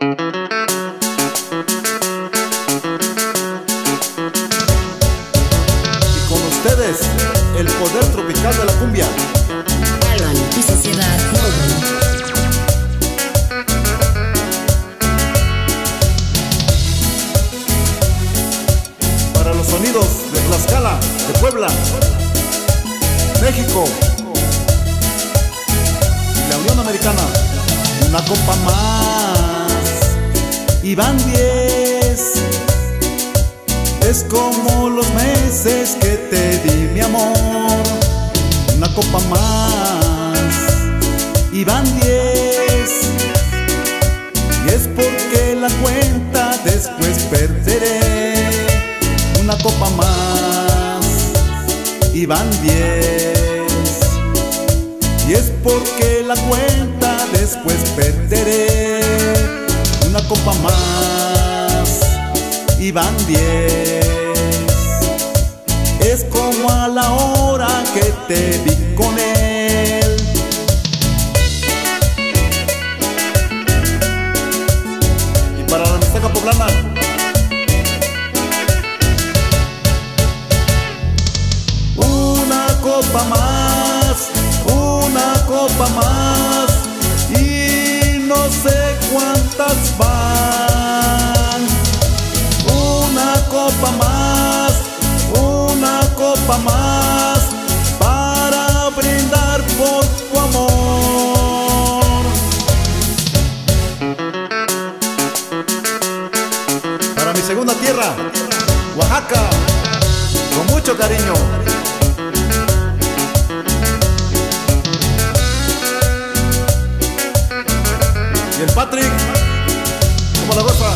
Y con ustedes, el poder tropical de la cumbia. Alan y Sociedad Mogu. Para los sonidos de Tlaxcala, de Puebla, México y la Unión Americana. Una copa más y van 10. Es como los meses que te di, mi amor. Una copa más y van 10. Y es porque la cuenta después perderé. Una copa más y van 10. Y es porque la cuenta después perderé. Una copa más y van 10. Es como a la hora que te vi con él. Y para la Mixteca poblana, una copa más, una copa más. No sé cuántas van. Una copa más, una copa más, para brindar por tu amor. Para mi segunda tierra, Oaxaca, con mucho cariño. Y el Patrick, como la goza.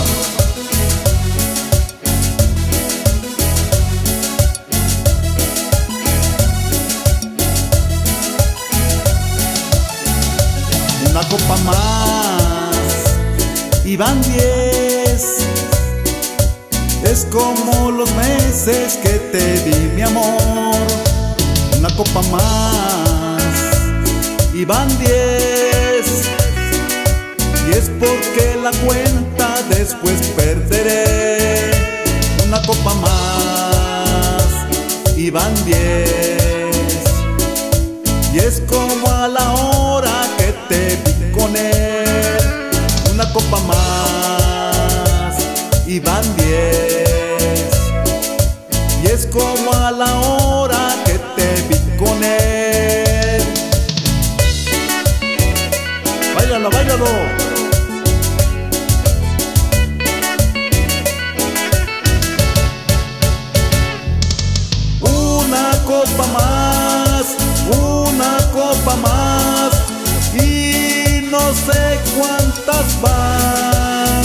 Una copa más y van 10. Es como los meses que te di, mi amor. Una copa más y van 10. Y es porque la cuenta después perderé. Una copa más y van 10. Y es como a la hora que te vi con él. Una copa más y van 10. Y es como a la hora que te vi con él. Báilalo, báilalo. No sé cuántas van.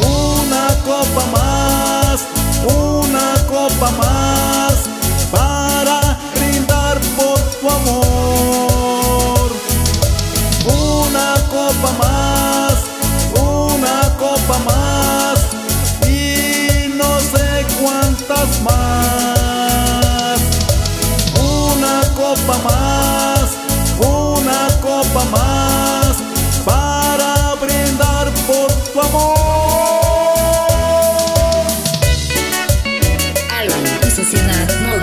Una copa más, una copa más, para brindar por tu amor. Una copa más, una copa más, y no sé cuántas más. Una copa más, una copa más, para brindar por tu amor. Alan y Sociedad Mogu.